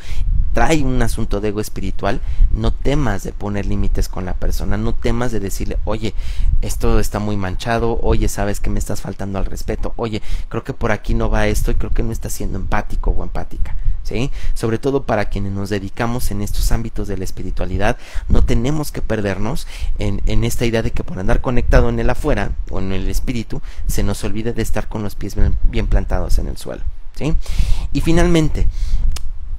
trae un asunto de ego espiritual, no temas de poner límites con la persona, no temas de decirle, oye, esto está muy manchado, oye, sabes que me estás faltando al respeto, oye, creo que por aquí no va esto y creo que no estás siendo empático o empática, ¿sí? Sobre todo para quienes nos dedicamos en estos ámbitos de la espiritualidad, no tenemos que perdernos en esta idea de que por andar conectado en el afuera o en el espíritu, se nos olvide de estar con los pies bien plantados en el suelo, ¿sí? Y finalmente,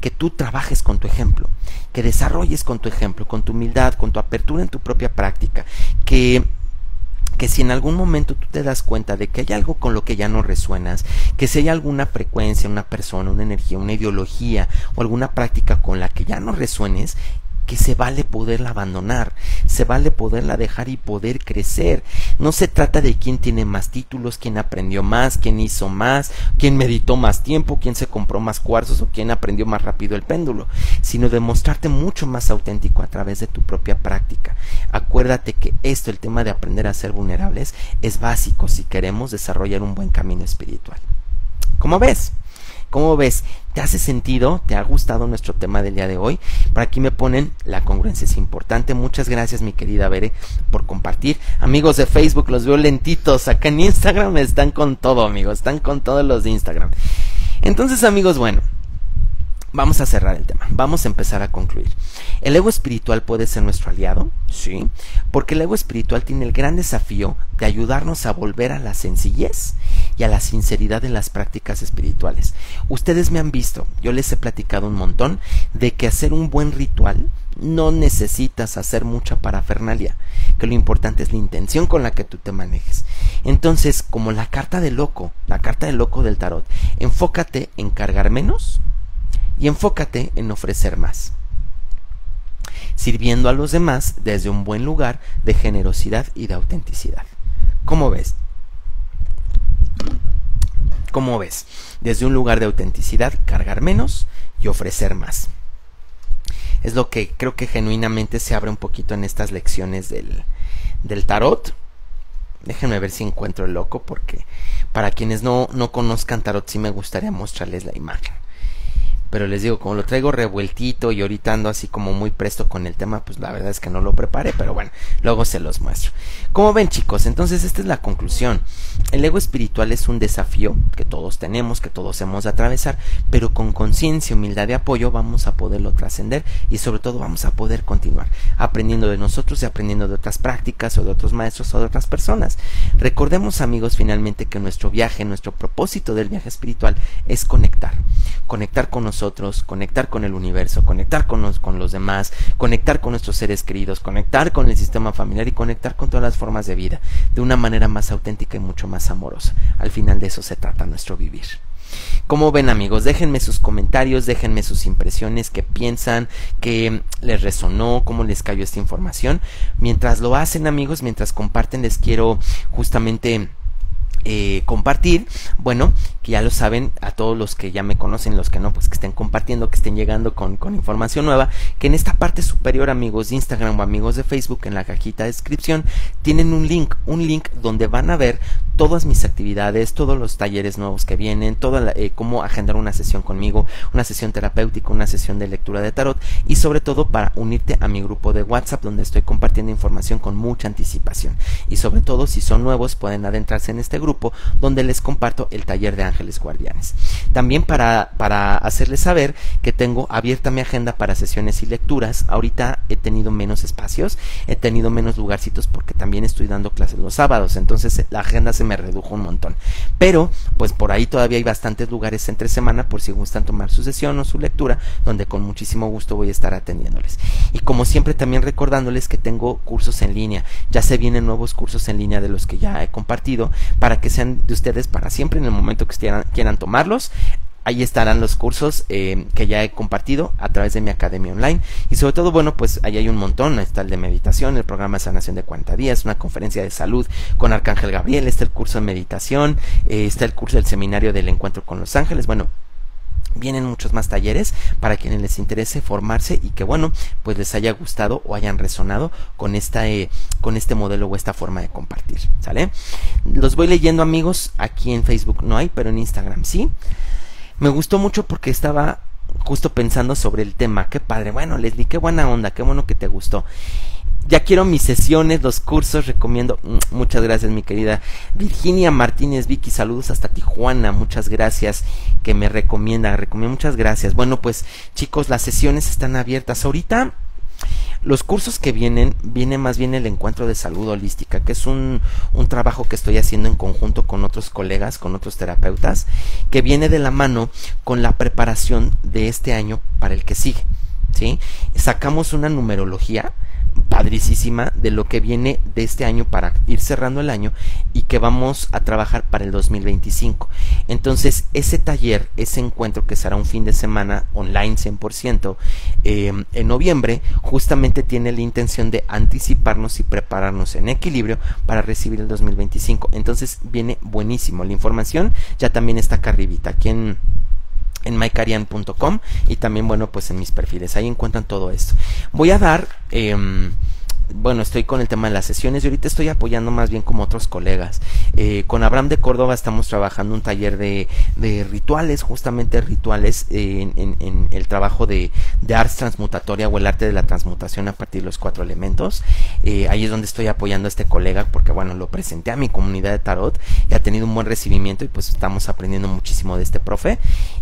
que tú trabajes con tu ejemplo, que desarrolles con tu ejemplo, con tu humildad, con tu apertura en tu propia práctica, que si en algún momento tú te das cuenta de que hay algo con lo que ya no resuenas, que si hay alguna frecuencia, una persona, una energía, una ideología o alguna práctica con la que ya no resuenes, que se vale poderla abandonar, se vale poderla dejar y poder crecer. No se trata de quién tiene más títulos, quién aprendió más, quién hizo más, quién meditó más tiempo, quién se compró más cuarzos o quién aprendió más rápido el péndulo, sino de mostrarte mucho más auténtico a través de tu propia práctica. Acuérdate que esto, el tema de aprender a ser vulnerables, es básico si queremos desarrollar un buen camino espiritual. ¿Cómo ves? ¿Cómo ves? ¿Te hace sentido? ¿Te ha gustado nuestro tema del día de hoy? Por aquí me ponen, la congruencia es importante. Muchas gracias, mi querida Bere, por compartir. Amigos de Facebook, los veo lentitos. Acá en Instagram están con todo, amigos. Están con todos los de Instagram. Entonces, amigos, bueno, vamos a cerrar el tema. Vamos a empezar a concluir. ¿El ego espiritual puede ser nuestro aliado? Sí. Porque el ego espiritual tiene el gran desafío de ayudarnos a volver a la sencillez y a la sinceridad en las prácticas espirituales. Ustedes me han visto, yo les he platicado un montón de que hacer un buen ritual no necesitas hacer mucha parafernalia, que lo importante es la intención con la que tú te manejes. Entonces, como la carta del loco, la carta del loco del tarot, enfócate en cargar menos y enfócate en ofrecer más, sirviendo a los demás desde un buen lugar de generosidad y de autenticidad. ¿Cómo ves? ¿Cómo ves? Desde un lugar de autenticidad, cargar menos y ofrecer más. Es lo que creo que genuinamente se abre un poquito en estas lecciones del tarot. Déjenme ver si encuentro el loco, porque para quienes no conozcan tarot sí me gustaría mostrarles la imagen. Pero les digo, como lo traigo revueltito y ahorita ando así como muy presto con el tema, pues la verdad es que no lo preparé, pero bueno, luego se los muestro. Como ven, chicos, entonces esta es la conclusión. El ego espiritual es un desafío que todos tenemos, que todos hemos de atravesar, pero con conciencia, humildad y apoyo vamos a poderlo trascender y sobre todo vamos a poder continuar aprendiendo de nosotros y aprendiendo de otras prácticas o de otros maestros o de otras personas. Recordemos, amigos, finalmente que nuestro viaje, nuestro propósito del viaje espiritual es conectar, conectar con nosotros, conectar con el universo, conectar con los demás, conectar con nuestros seres queridos, conectar con el sistema familiar y conectar con todas las formas de vida de una manera más auténtica y mucho más amorosa. Al final de eso se trata nuestro vivir. Como ven, amigos, déjenme sus comentarios, déjenme sus impresiones, qué piensan, qué les resonó, cómo les cayó esta información. Mientras lo hacen, amigos, mientras comparten, les quiero justamente compartir, bueno, que ya lo saben, a todos los que ya me conocen, los que no, pues que estén compartiendo, que estén llegando con información nueva, que en esta parte superior, amigos de Instagram o amigos de Facebook, en la cajita de descripción tienen un link donde van a ver todas mis actividades, todos los talleres nuevos que vienen, cómo agendar una sesión conmigo, una sesión terapéutica, una sesión de lectura de tarot y sobre todo para unirte a mi grupo de WhatsApp donde estoy compartiendo información con mucha anticipación y sobre todo si son nuevos pueden adentrarse en este grupo donde les comparto el taller de ángeles guardianes. También para hacerles saber que tengo abierta mi agenda para sesiones y lecturas. Ahorita he tenido menos espacios, he tenido menos lugarcitos porque también estoy dando clases los sábados, entonces la agenda se me redujo un montón, pero pues por ahí todavía hay bastantes lugares entre semana por si gustan tomar su sesión o su lectura, donde con muchísimo gusto voy a estar atendiéndoles. Y como siempre también recordándoles que tengo cursos en línea, ya se vienen nuevos cursos en línea de los que ya he compartido, para que sean de ustedes para siempre en el momento que quieran tomarlos. Ahí estarán los cursos que ya he compartido a través de mi academia online y sobre todo, bueno, pues ahí hay un montón. Está el de meditación, el programa de sanación de 40 días, una conferencia de salud con Arcángel Gabriel, está el curso de meditación, está el curso del seminario del encuentro con los ángeles. Bueno, vienen muchos más talleres para quienes les interese formarse y que, bueno, pues les haya gustado o hayan resonado con este modelo o esta forma de compartir, ¿sale? Los voy leyendo, amigos. Aquí en Facebook no hay, pero en Instagram sí. Me gustó mucho porque estaba justo pensando sobre el tema. Qué padre, bueno, Leslie, qué buena onda, qué bueno que te gustó. Ya quiero mis sesiones, los cursos, recomiendo. Muchas gracias, mi querida Virginia Martínez Vicky, saludos hasta Tijuana, muchas gracias, que me recomienda, muchas gracias. Bueno, pues chicos, las sesiones están abiertas ahorita. Los cursos que viene más bien el encuentro de salud holística, que es un trabajo que estoy haciendo en conjunto con otros colegas, con otros terapeutas, que viene de la mano con la preparación de este año para el que sigue, ¿sí? Sacamos una numerología padricísima de lo que viene de este año para ir cerrando el año y que vamos a trabajar para el 2025. Entonces ese taller, ese encuentro que será un fin de semana online 100% en noviembre, justamente tiene la intención de anticiparnos y prepararnos en equilibrio para recibir el 2025. Entonces viene buenísimo, la información ya también está acá arribita, aquí en mikearyan.com, y también, bueno, pues en mis perfiles, ahí encuentran todo esto. Voy a dar, bueno, estoy con el tema de las sesiones y ahorita estoy apoyando más bien como otros colegas. Con Abraham de Córdoba estamos trabajando un taller de rituales, justamente rituales en el trabajo de Ars Transmutatoria, o el arte de la transmutación a partir de los 4 elementos. Ahí es donde estoy apoyando a este colega porque, bueno, lo presenté a mi comunidad de tarot y ha tenido un buen recibimiento y pues estamos aprendiendo muchísimo de este profe.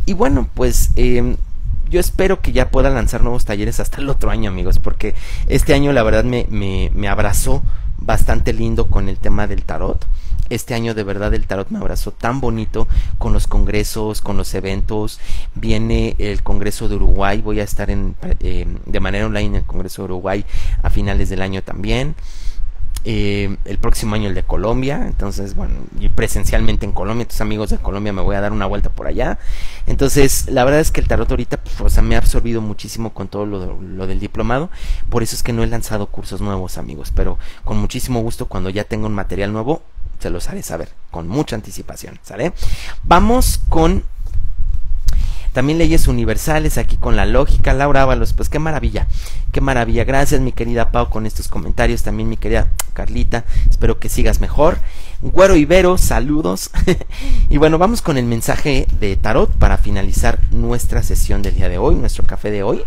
Y bueno, pues... yo espero que ya pueda lanzar nuevos talleres hasta el otro año, amigos, porque este año la verdad me abrazó bastante lindo con el tema del tarot. Este año de verdad el tarot me abrazó tan bonito con los congresos, con los eventos. Viene el Congreso de Uruguay, voy a estar de manera online en el Congreso de Uruguay a finales del año también. El próximo año el de Colombia, entonces bueno, y presencialmente en Colombia, tus amigos de Colombia, me voy a dar una vuelta por allá. Entonces la verdad es que el tarot ahorita, pues, o sea, me ha absorbido muchísimo con todo lo del diplomado. Por eso es que no he lanzado cursos nuevos, amigos, pero con muchísimo gusto cuando ya tenga un material nuevo se los haré saber con mucha anticipación, ¿sale? Vamos con también leyes universales, aquí con la lógica. Laura Ábalos, pues qué maravilla, gracias mi querida Pau con estos comentarios, también mi querida Carlita, espero que sigas mejor. Güero Ibero, saludos. Y bueno, vamos con el mensaje de tarot para finalizar nuestra sesión del día de hoy, nuestro café de hoy.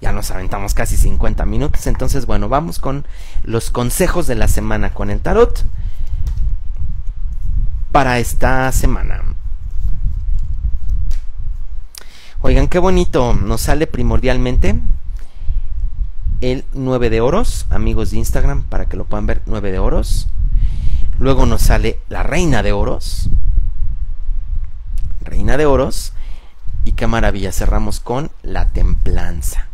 Ya nos aventamos casi 50 minutos, entonces bueno, vamos con los consejos de la semana con el tarot para esta semana. Oigan, qué bonito, nos sale primordialmente el 9 de oros, amigos de Instagram, para que lo puedan ver, 9 de oros. Luego nos sale la reina de oros, y qué maravilla, cerramos con la templanza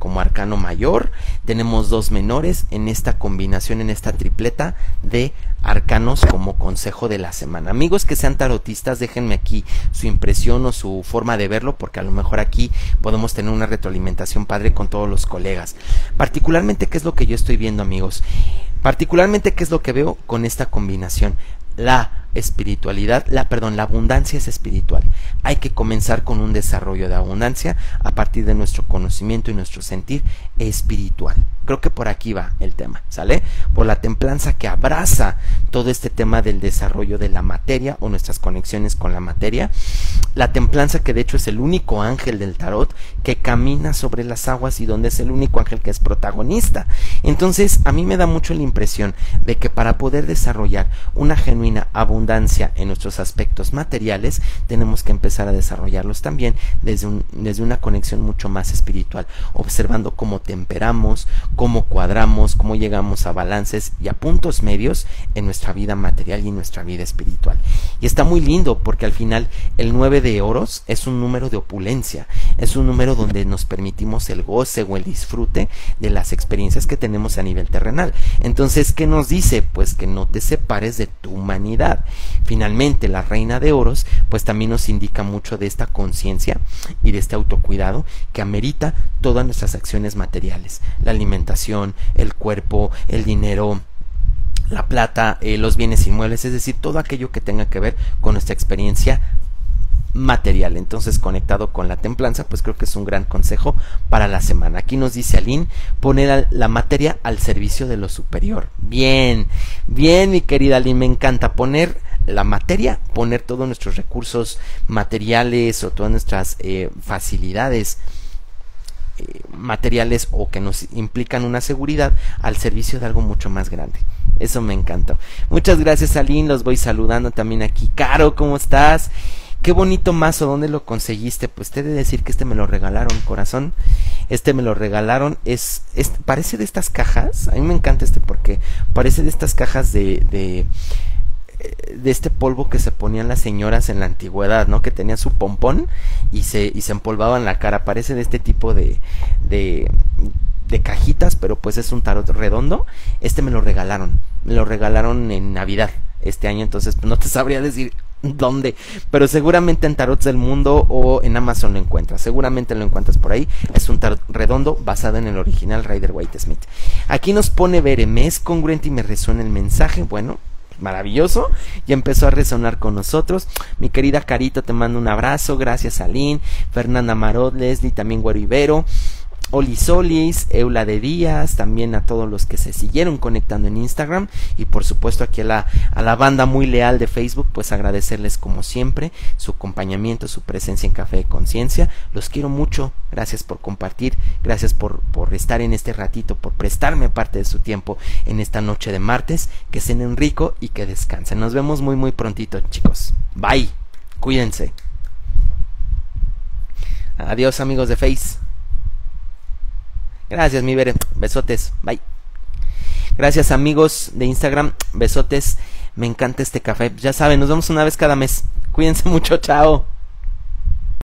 como arcano mayor. Tenemos dos menores en esta combinación, en esta tripleta de arcanos como consejo de la semana. Amigos que sean tarotistas, déjenme aquí su impresión o su forma de verlo, porque a lo mejor aquí podemos tener una retroalimentación padre con todos los colegas. Particularmente, ¿qué es lo que yo estoy viendo, amigos? Particularmente, ¿qué es lo que veo con esta combinación? La espiritualidad, la abundancia es espiritual. Hay que comenzar con un desarrollo de abundancia a partir de nuestro conocimiento y nuestro sentir espiritual. Creo que por aquí va el tema, ¿sale? Por la templanza que abraza todo este tema del desarrollo de la materia o nuestras conexiones con la materia. La templanza que de hecho es el único ángel del tarot que camina sobre las aguas y donde es el único ángel que es protagonista. Entonces a mí me da mucho la impresión de que para poder desarrollar una genuina abundancia en nuestros aspectos materiales tenemos que empezar a desarrollarlos también desde una conexión mucho más espiritual, observando cómo temperamos, cómo cuadramos, cómo llegamos a balances y a puntos medios en nuestra vida material y en nuestra vida espiritual. Y está muy lindo porque al final el 9 de oros es un número de opulencia, es un número donde nos permitimos el goce o el disfrute de las experiencias que tenemos a nivel terrenal. Entonces, ¿qué nos dice? Pues que no te separes de tu humanidad. Finalmente, la reina de oros pues también nos indica mucho de esta conciencia y de este autocuidado que amerita todas nuestras acciones materiales, la alimentación, el cuerpo, el dinero, la plata, los bienes inmuebles, es decir, todo aquello que tenga que ver con nuestra experiencia material. Entonces, conectado con la templanza, pues creo que es un gran consejo para la semana. Aquí nos dice Aline, poner la materia al servicio de lo superior. Bien, bien mi querida Aline, me encanta poner la materia, poner todos nuestros recursos materiales o todas nuestras facilidades materiales o que nos implican una seguridad al servicio de algo mucho más grande. Eso me encantó. Muchas gracias, Aline. Los voy saludando también aquí. Caro, ¿cómo estás? Qué bonito mazo, ¿dónde lo conseguiste? Pues te he de decir que este me lo regalaron, corazón. Este me lo regalaron, parece de estas cajas. A mí me encanta este porque parece de estas cajas de este polvo que se ponían las señoras en la antigüedad, ¿no? Que tenían su pompón y se empolvaban la cara. Parece de este tipo de cajitas, pero pues es un tarot redondo. Este me lo regalaron en Navidad este año, entonces pues no te sabría decir dónde, pero seguramente en Tarots del Mundo o en Amazon lo encuentras, seguramente lo encuentras por ahí. Es un tarot redondo basado en el original Rider Waite Smith. Aquí nos pone Bere, me es congruente y me resuena el mensaje. Bueno, maravilloso, ya empezó a resonar con nosotros. Mi querida Carito, te mando un abrazo. Gracias, Aline, Fernanda Marot, Leslie, también Güero Ibero, Oli Solis, Eula de Díaz, también a todos los que se siguieron conectando en Instagram y por supuesto aquí a la banda muy leal de Facebook, pues agradecerles como siempre su acompañamiento, su presencia en Café de Conciencia. Los quiero mucho, gracias por compartir, gracias por estar en este ratito, por prestarme parte de su tiempo en esta noche de martes. Que cenen rico y que descansen. Nos vemos muy muy prontito, chicos. Bye, cuídense. Adiós, amigos de Face. Gracias, mi Bere. Besotes. Bye. Gracias, amigos de Instagram. Besotes. Me encanta este café. Ya saben, nos vemos una vez cada mes. Cuídense mucho. Chao.